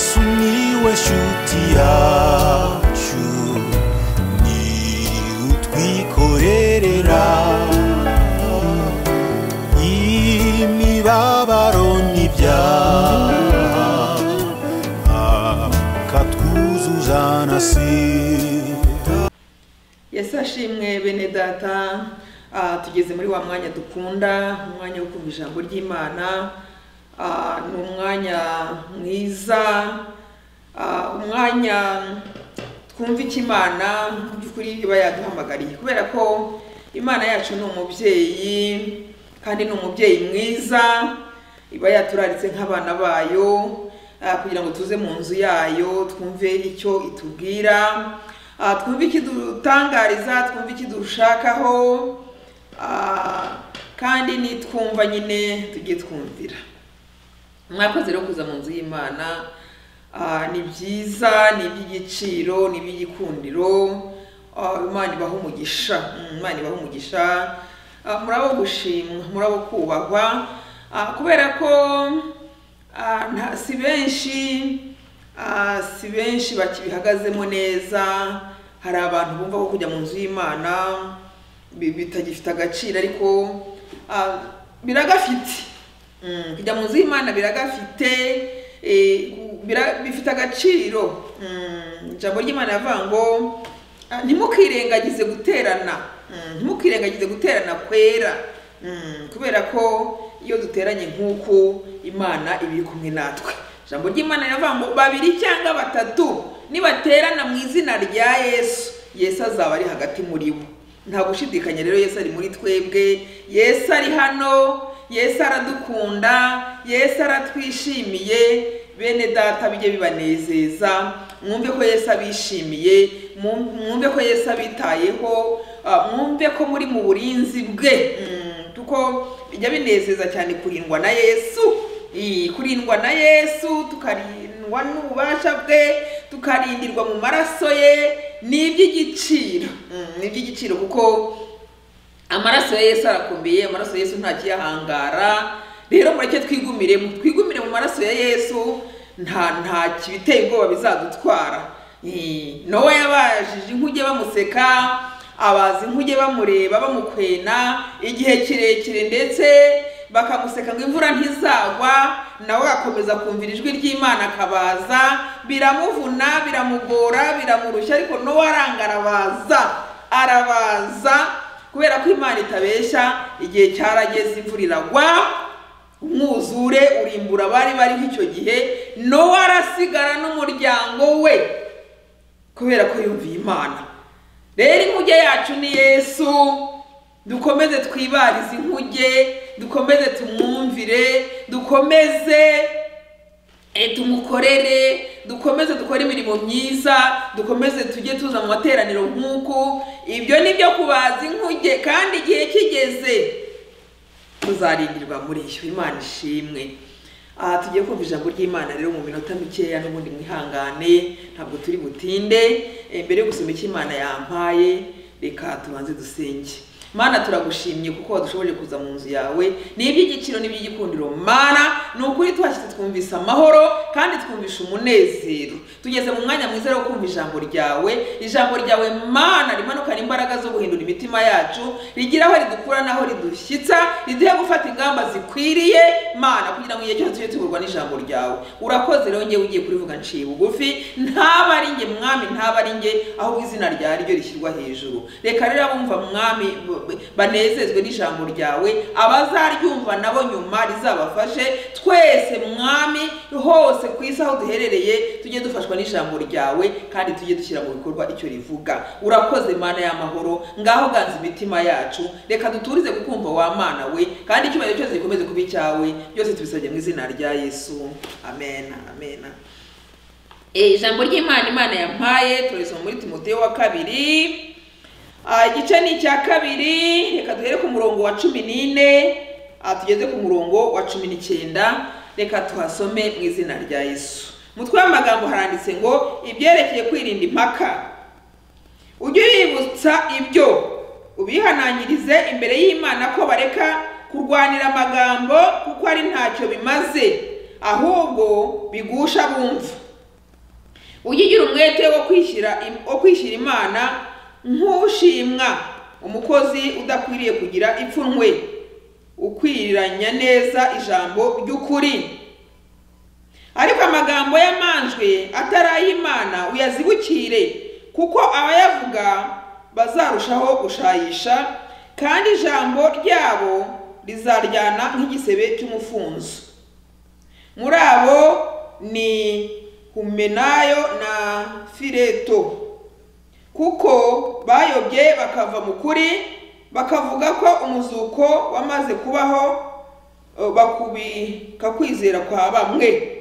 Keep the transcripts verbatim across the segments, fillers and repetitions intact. sumiłe wśród jajciu, niut mi korera i mi babaroni wia, a katkuzu za nasi. Yesashimwe mwe bene data, tugeze muri wa mwanya dukunda, umwanya wo kumva ijambo ry'Imana. Ni umwanya mwiza, umwanya twumva Imana by'ukuri iba yaduhamagariye, kubera ko Imana yacu ni umubyeyi kandi ni umubyeyi mwiza, iba yaturaritse nk'abana bayo kugira ngo tuze mu nzu yayo twumve icyo itubwira, twumve ikidutangariza, twumve ikidushakaho, kandi nitwumva nyine tujye twumvira. Mwakoze rero kuza mu nzu y'Imana, ni byiza, ni iby'igiciro, ni iby'igikundiro, Imana ibaha umugisha, Imana ibaha umugisha, murabo gushimwa, murabo kubahwa, kubera ko si benshi si benshi bakibihagazemo neza. Hari abantu bumva ko kujya mu nzu y'Imana bitagifite agaciro, ariko biragafite. Kujya mu nzu y'Imana biragafite, bifite agaciro. Ijambo ry'Imana rivuga ngo ntimukirengagize guterana, ntimukirengagize guterana kwera, kubera ko iyo duteranye nk'uko Imana iba iri kumwe natwe. Ijambo ry'Imana rivuga ngo babiri cyangwa batatu nibaterana mu izina rya Yesu, Yesu azaba ari hagati muri bo. Nta gushidikanya rero, Yesu ari muri twebwe, Yesu ari hano, Yesu aradukunda, Yesu aratwishimiye. Bene data bijye bibanezeza, mwumve ko Yesu abishimiye, mwumve ko Yesu abitayeho, mwumve ko muri mu burinzi bwe, tuko bijya binezeza cyane kurindwa na Yesu, kurindwa na Yesu, tukarindwa n'ububasha bwe, tukarindirwa mu maraso ye. Ni iby'igiciro, ni iby'igiciro kuko amaraso ya Yesu arakomeye, amaraso ya Yesu ntakiyahangara. Rero mureke twigumire, twigumire mu maraso ya Yesu, nta nta kibiteye ubwoba bizadutwara. Nowa yabajije inkuge bamuseka, abazi inkuge bamureba bamukwena igihe kirekire, ndetse bakamuseka ngo imvura ntizagwa, nawe akomeza kumvira ijwi ry'Imana akabaza, biramuvuna, biramugora, biramurushya, ariko Nowa arangarabaza, arabaza. Kubera ko Imana itabesha, igihe cyarageze, imvura iragwa, umwuzure urimbura bari bari icyo gihe. Nowa arasigara n'umuryango we kubera ko yumviye Imana. Rero inkuge yacu ni Yesu, dukomeze twibarize inkuge, dukomeze tumwumvire, dukomeze tumukorere, dukomeze dukora imirimo myiza, dukomeze tujye tuza mu materaniro nk'uko. Ibyo ni byo kubaza inkuge, kandi igihe kigeze tuzarindirwa muri iyo. Imana ishimwe. Tujye kumva ijambo ry'Imana rero mu minota mikeya, n'ubundi mwihangane, ntabwo turi butinde. Mbere yo gusoma icyo Imana yampaye, reka tubanze dusenge. Mana, turagushimye kuko wadushoboje kuza mu nzu yawe, ni iby'igiciro n'iby'igikundiro. Mana, ni ukuri twashyitse twumvise amahoro kandi twumvisha umunezero. Tugeze mu mwanya mwiza wo kumva ijambo ryawe. Ijambo ryawe Mana rimanukana imbaraga zo guhindura imitima yacu, rigira aho ridukura naho ridushyitsa, riduhe gufata ingamba zikwiriye. Mana, kugira ngo igihe cyose tujye tugurwa n'ijambo ryawe. Urakoze rero, ngewe ugiye kurivuga nciye bugufi. Ntaba ari nge Mwami, ntaba ari nge, ahubwo izina ryawe ryo rishyirwa hejuru. Reka rero abumva Mwami banezezwe n'ijambo ryawe, abazaryumva nabo nyuma rizabafashe. Twese Mwami, hose ku isi aho duherereye, tujye dufashwa n'ijambo ryawe kandi tujye dushyira mu bikorwa icyo rivuga. Urakoze Mana y'amahoro, ngaho ganza imitima yacu. Reka duturize gukumva wa Mana we, kandi icyubahiro cyose gikomeze kuba icyawe. Byose tubisabye mu izina rya Yesu. Amen, amen. Ijambo ry'Imana Imana yampaye turisoma muri Timoteyo wa kabiri, igice ni cya kabiri. Reka duhere ku murongo wa cumi n'ine tugeze ku murongo wa cumi n'icyenda. Reka tuhasome mu izina rya Yesu. Mutwe w'amagambo haranditse ngo ibyerekeye kwirinda impaka. Ujye ubibutsa ibyo, ubihananyirize imbere y'Imana ko bareka kurwanira amagambo kuko ari ntacyo bimaze, ahubwo bigusha bumva. uyigira umwete wo kwishyira wo kwishyira Imana nk'ushimwa umukozi udakwiriye kugira ipfunwe ukwiriranya neza ijambo ry'ukuri. Ariko amagambo y'amanjwe atarayimana uyazibukire kuko abayavuga bazarushaho gushayisha kandi ijambo ryabo rizaryana nk'igisebe cy'umufunzo. Muri abo ni Humenayo na Fileto kuko bayobye bakava mu kuri bakavuga ko umuzuko wamaze kubaho bakubika kwizera kwa bamwe,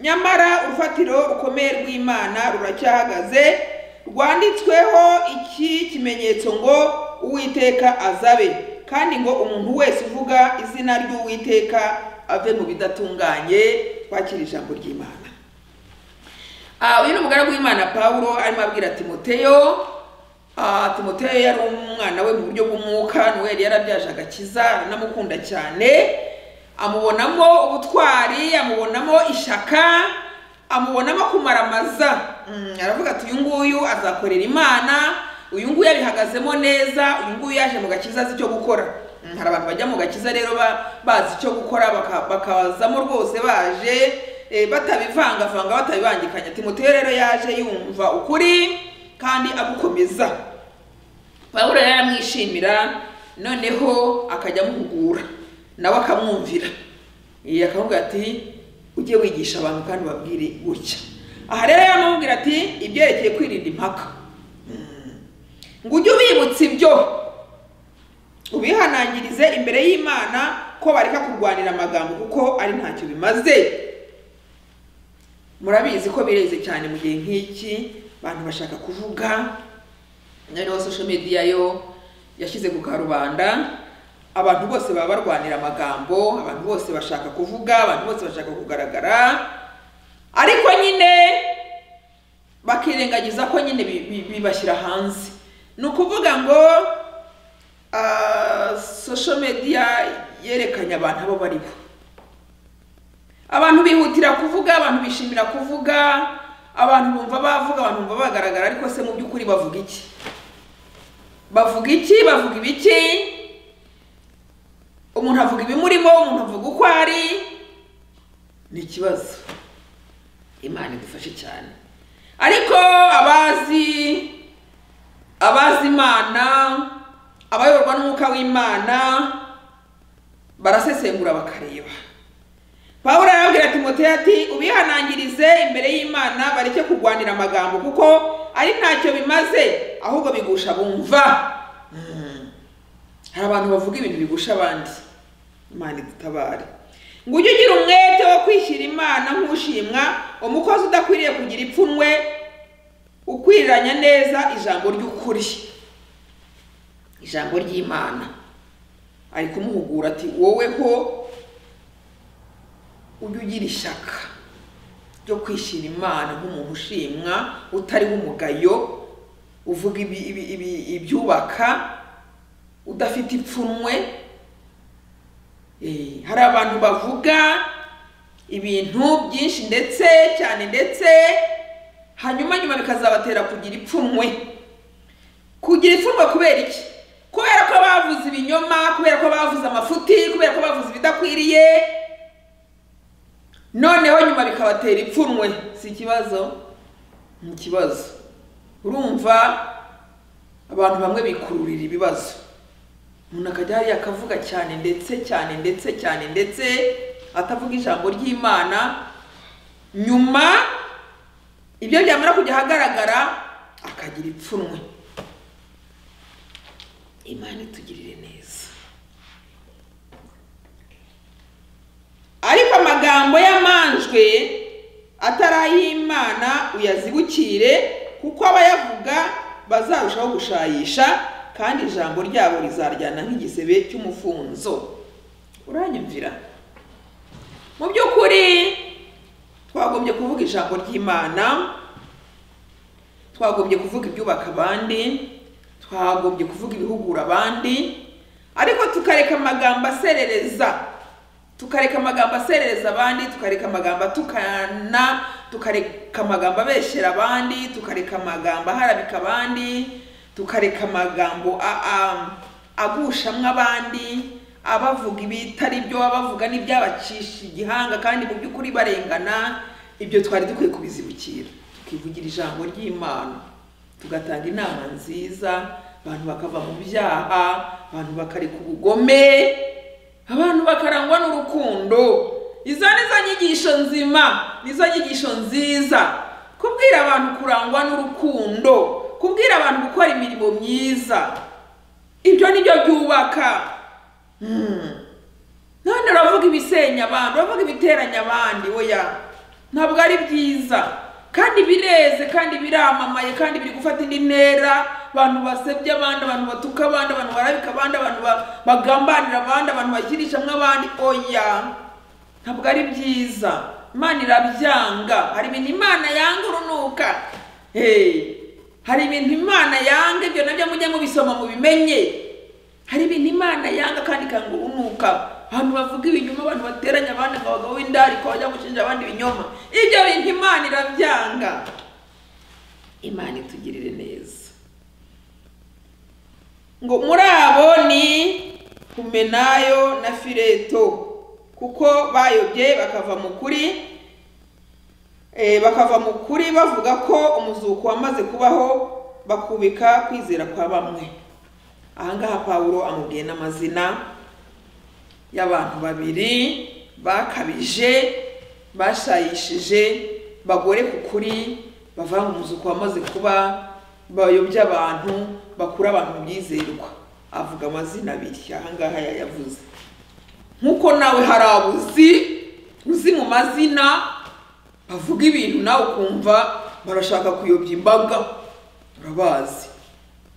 nyamara urufatiro rukomeye rw'Imana ruracyahagaze rwanditsweho iki kimenyetso ngo Uwiteka azabe kandi ngo umuntu wese uvuga izina ry'Uwiteka ave mu bidatunganye twakira ijambo ry'Imana. Ah uyu n'umugaragu w'Imana Paulo arimo abwira Timoteyo. Ah Timoteyo yari umwana we mu buryo bw'umwuka n'uwe yarabyaje agakiza namukunda cyane amubonamo ubutwari amubonamo ishaka amubonamo kumaramaza. Mm, aravuga ati uyu nguyu azakorera Imana, uyu nguyu yabihagazemo neza, uyu nguyu yaje mu gakiza cyo gukora. Mm, hari abantu bajya mu gakiza rero bazi cyo gukora bakabazamo rwose baje e, batabivanga vanga batabibangikanya. Timoteyo rero yaje yumva ukuri kandi agukomeza. Pawulo yaramwishimira noneho akajya muhugura nawe akamwumvira yakavuga ati ujye wigisha abantu kandi babwire gutya. Aha rero yamubwira ati ibyerekeye kwirinda impaka ngo ujye ubibutsa ibyo ubihanangirize imbere y'Imana ko bareka kurwanira amagambo kuko ari ntacyo bimaze. Murabizi ko bireze cyane mu gihe nk'iki abantu bashaka kuvuga n'aho social media yo yashyize ku karubanda abantu bose babarwanira amagambo, abantu bose bashaka kuvuga, abantu bose bashaka kugaragara, ariko nyine bakirengagiza ko nyine bibashyira hanze. Nukuvuga ngo uh, social media yerekanye abantu abo baribo, abantu bihutira kuvuga, abantu bishimira kuvuga, abantu bumva bavuga, abantu bumva bagaragara, ariko se mu by'ukuri bavuga iki? Bavuga iki? Bavuga ibiki? Umuntu avuga ibimurimo, umuntu avuga uko ari, ni ikibazo. Imana idufashe cyane. Ariko abazi abazi Imana, abayoborwa n'umwuka w'Imana barasesengura bakareba. Pawulo arabwira Timoteyo ati ubihanangirize imbere y'Imana bareke kurwanira amagambo kuko ari ntacyo bimaze ahubwo bigusha bumva. Hari abantu bavuga ibintu bigusha abandi. Imana idutabare. Ngo ujye ugira umwete wo kwishyira Imana nk'ushimwa umukozi udakwiriye kugira ipfunwe ukwiriranya neza ijambo ry'ukuri. Ijambo ry'Imana ari kumuhugura ati wowe ko ujye ugira ishaka ryo kwishyira Imana nk'umuntu ushimwa utari umugayo uvuga ibyubaka udafite ipfunwe. Eh hari abantu bavuga ibintu byinshi ndetse cyane ndetse hanyuma nyuma bikazabatera kugira ipfunwe. Kugira ipfunwe kubera iki? Kubera ko bavuze ibinyoma, kubera ko bavuze amafuti, kubera ko bavuze bidakwiriye, noneho nyuma bikabatera ipfunwe. Si kibazo mu kibazo. Urumva abantu bamwe bikururira ibibazo. Umuntu akajya hari akavuga cyane ndetse cyane ndetse cyane ndetse atavuga ijambo ry'Imana, nyuma ibyo byamara kujya hagaragara akagira ipfunwe. Imana itugirire neza. Ariko amagambo y'amanjwe atarayimana uyazibukire kuko abayavuga bazarushaho gushayisha kandi ijambo ryabo rizaryana nk'igisebe cy'umufunzo. Uranyumvira? Mu by'ukuri twagombye kuvuga ijambo ry'Imana, twagombye kuvuga ibyubaka abandi, twagombye kuvuga ibihugura abandi, ariko tukareka amagambo aserereza tukareka amagambo aserereza abandi tukareka amagambo tukana tukareka amagambo abeshera abandi, tukareka amagambo aharabika abandi, tukareka amagambo agushamwe abandi, abavuga ibitari byo, abavuga n'ibyabacisha igihanga kandi mu byukuri barengana. Ibyo twari dukwiye kubizibukira, tukivugira ijambo ry'Imana, tugatanga inama nziza, abantu bakava mu byaha, abantu bakareka ubugome, abantu bakarangwa n'urukundo. Izo nizo nyigisho nzima, nizo nyigisho nziza, kubwira abantu kurangwa n'urukundo, kubwira abantu gukora imirimo myiza. Ibyo ni byo byubaka. None uravuga ibisenya abantu, uravuga ibiteranya abandi, oya ntabwo ari byiza. Kandi bireze, kandi biramamaye, kandi biri gufata indi ntera. Abantu basebye abandi, abantu batuka abandi, abantu barabika abandi, abantu bagambanira abandi, abantu bakirisha mw'abandi, oya ntabwo ari byiza. Imana irabyanga. Hari ibintu Imana yanga urunuka, hey hari ibintu Imana yanga, ibyo nabyo mujye mubisoma mubimenye. Hari ibintu Imana yanga kandi kanga urunuka. Abantu bavuga ibinyoma, abantu bateranya abandi, abagabo b'indari ko bajya gushinja abandi ibinyoma, ibyo bintu Imana irabyanga. Imana itugirire neza. Ngo muri abo ni Humenayo na Fileto, kuko bayobye bakava mu kuri, eh bakava mu kuri bavuga ko umuzuko wamaze kubaho, bakubika kwizera kwa bamwe. Ahangaha Paulo amubwiye n'amazina y'abantu babiri bakabije, bashayishije, bagore kukuri, bavanga umuzuko wamaze kuba, bayobya abantu, bakura abantu byizerwa. Avuga amazina abiri ahangaha yayavuze. Nkuko nawe harabuzi uzi mu mazina, bavuga ibintu nawe ukumva barashaka kuyobya imbaga, urabazi.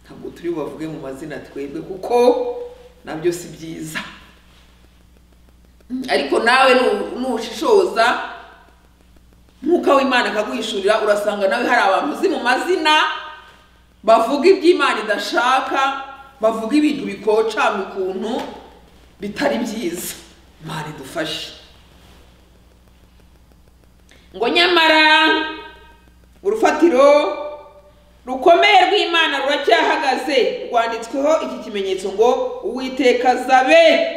Ntabwo turi bavuge mu mazina twebwe kuko nabyo si byiza, ariko nawe n'ushishoza nkuko w'Imana akaguhishurira, urasanga nawe hari abantu uzi mu mazina bavuga iby'Imana idashaka, bavuga ibintu bikoca mu kuntu bitari byiza. Imana idufashe. Ngo nyamara urufatiro rukomeye rw'Imana ruracyahagaze, rwanditsweho iki kimenyetso ngo Uwiteka zabe.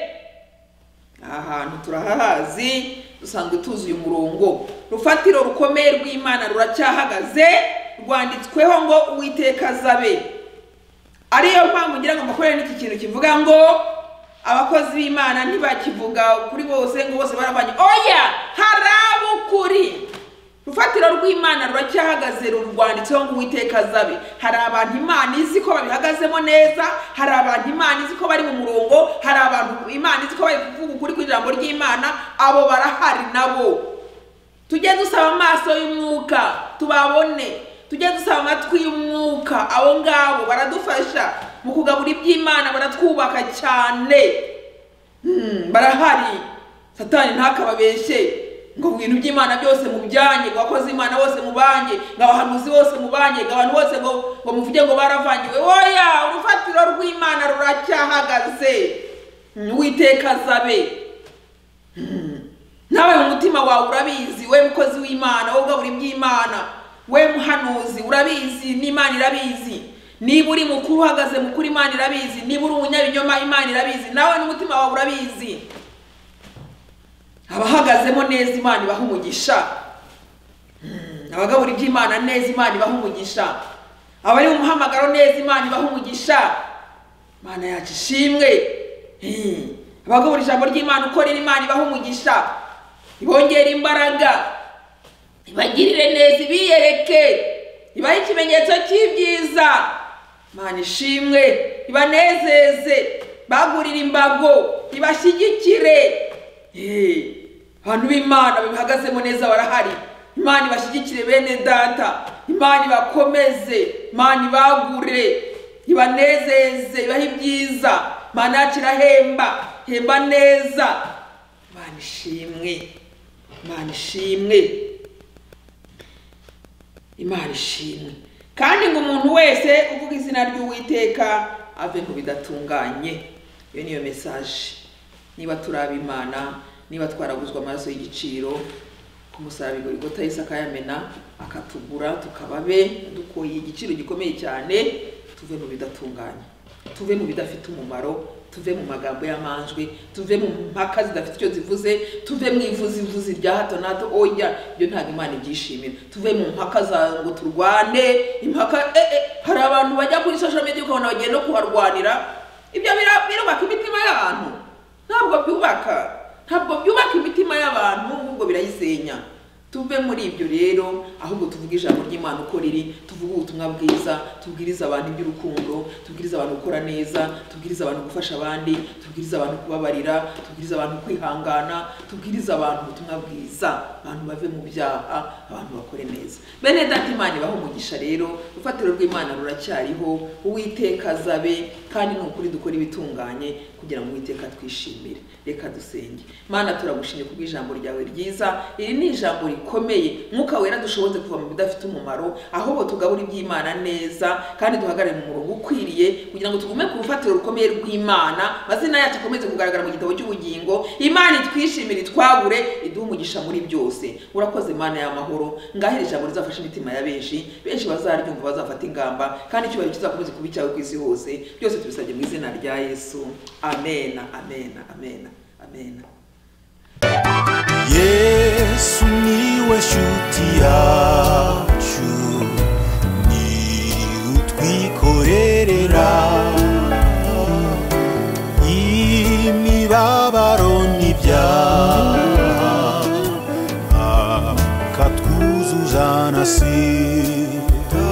Ahantu turahahazi, dusanga tuzuye umurongo. Rufatiro rukomeye rw'Imana ruracyahagaze, rwanditsweho ngo Uwiteka zabe. Ariyo mpamvu ngira ngo makorera n'iki kintu kivuga ngo abakozi b'Imana ntibakivuga kuri bose ngo bose barabanye, oya harabukuri. Rufatiro rw'Imana ruracyahagaze, rwanditsweho ngo Uwiteka zabe. Hari abantu Imana izi ko babihagazemo neza, hari abantu Imana izi ko bari mu murongo, hari abantu Imana izi ko bari kuvuga ukuri kw'ijambo ry'Imana, abo barahari nabo. Tujye dusaba amaso y'umwuka tubabone, tujye dusaba amatwi y'umwuka, abo ngabo baradufasha mu kugabura iby'Imana, baratwubaka cyane. Hmm barahari. Satani ntakababeshye ngo bintu by'Imana byose mubyange, gwakoze Imana bose mubanye, ngabahanuzi bose mubanye, ngabantu bose ngo ngo muvuge ngo baravangiwe, oya urufatiro rw'Imana ruracyahagaze. Uwiteka zabe. Nawe mu mutima wawe urabizi, we mukozi w'Imana, wowe ugabura iby'Imana, we muhanuzi urabizi, n'Imana irabizi. Niba uri mukuru uhagaze mukuru, Imana irabizi. Niba uri umunyabinyoma, Imana irabizi. Nawe n'umutima wawe urabizi. Abahagazemo neza Imana ibaha umugisha, abagabura iby'Imana neza Imana ibaha umugisha, abari mu muhamagaro neza Imana ibaha umugisha. Imana yacu ishimwe. Abagabura ijambo ry'Imana uko riri, Imana ibaha umugisha, ibongera imbaraga, ibagirire neza, ibiyereke, ibaha ikimenyetso cy'ibyiza. Imana ishimwe, ibanezeze, bagurira imbago, ibashyigikire. Eh abantu b'Imana bihagazemo neza barahari. Imana ibashyigikire bene data, Imana ibakomeze, Imana ibagure, ibanezeze, ibahe ibyiza. Imana yakirahemba, hemba neza. Imana ishimwe. Imana ishimwe. Imana ishimwe. Kandi ngo umuntu wese uvuga izina ry'Uwiteka ave ngo bidatunganye. Iyo niyo message. Niba turaba Imana, niba twaraguzwe amaraso y'igiciro, umusabi gori gotayisaka yamena akatugura tukababe dukoye igiciro gikomeye cyane tuve mu bidatunganye tuve mu bidafite umumaro tuve mu magambo yamanjwe tuve mu mpaka zidafite cyo zivuze tuve mu ivuzi ivuzi rya hato nato oya yo ntago imana igishimira tuve mu mpaka za ngo turwane impaka eh eh hari abantu bajya kuri social media ukabona bagenda no kuharwanira ibyo birubaka imitima y'abantu ntabwo byubaka ntabwo byubaka imitima y'abantu ngo birayisenya tuve muri ibyo rero ahubwo tuvuga ijambo ry'Imana uko riri tuvuga ubutumwa bwiza tubwiriza abantu iby'urukundo tubwiriza abantu gukora neza tubwiriza abantu gufasha abandi tubwiriza abantu kubabarira tubwiriza abantu kwihangana tubwiriza abantu ubutumwa bwiza abantu bave mu byaha abantu bakore neza bene dati Imana ibaho umugisha rero ufatiro rw'Imana ruracyariho uwiteka zabe kandi n'ukuri dukora ibitunganye kugira ngo uwiteka twishimire reka dusenge Imana turagushimye kubw'ijambo ryawe ryiza iri ni ijambo komeye mwuka wera dushoboze kuva mu bidafite umumaro ahubwo tugabura iby'Imana neza kandi duhagarare mu murongo ukwiriye kugira ngo tugume ku bufatiro rukomeye rw'Imana mazina yacu akomeze kugaragara mu gitabo cy'ubugingo Imana itwishimire twagure iduha umugisha muri byose urakoze Imana y'amahoro ngahereje abo rizafasha imitima ya benshi benshi bazaryumva bazafata ingamba kandi icyo bayikiza akomeze kuba icyawe kw'isi hose byose tubisabye mu izina rya Yesu amen amen amen amen Yesu niwe shuti ya